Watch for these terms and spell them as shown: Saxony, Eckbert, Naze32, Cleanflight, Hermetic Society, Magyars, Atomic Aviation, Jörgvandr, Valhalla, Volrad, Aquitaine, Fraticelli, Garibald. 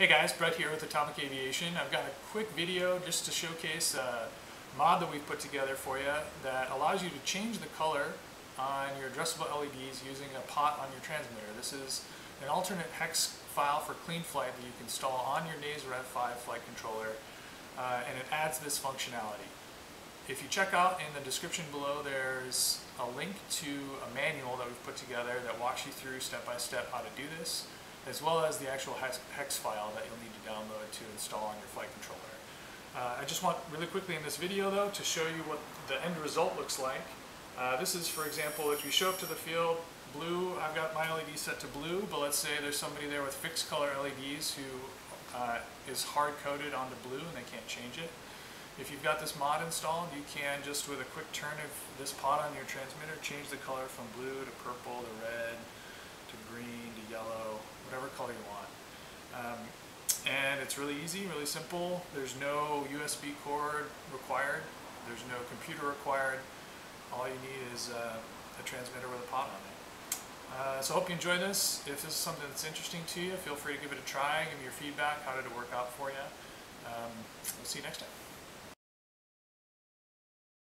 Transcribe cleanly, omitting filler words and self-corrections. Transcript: Hey guys, Brett here with Atomic Aviation. I've got a quick video just to showcase a mod that we've put together for you that allows you to change the color on your addressable LEDs using a pot on your transmitter. This is an alternate hex file for Cleanflight that you can install on your Naze32 flight controller, and it adds this functionality. If you check out in the description below, there's a link to a manual that we've put together that walks you through step by step how to do this, as well as the actual hex file that you'll need to download to install on your flight controller. I just want really quickly in this video though to show you what the end result looks like. This is, for example, if you show up to the field, blue, I've got my LED set to blue, but let's say there's somebody there with fixed color LEDs who is hard coded onto blue and they can't change it. If you've got this mod installed, you can just with a quick turn of this pot on your transmitter change the color from blue to purple to red to green to yellow, whatever color you want. And it's really easy, really simple. There's no USB cord required. There's no computer required. All you need is a transmitter with a pot on it. So I hope you enjoy this. If this is something that's interesting to you, feel free to give it a try. Give me your feedback. How did it work out for you? We'll see you next time.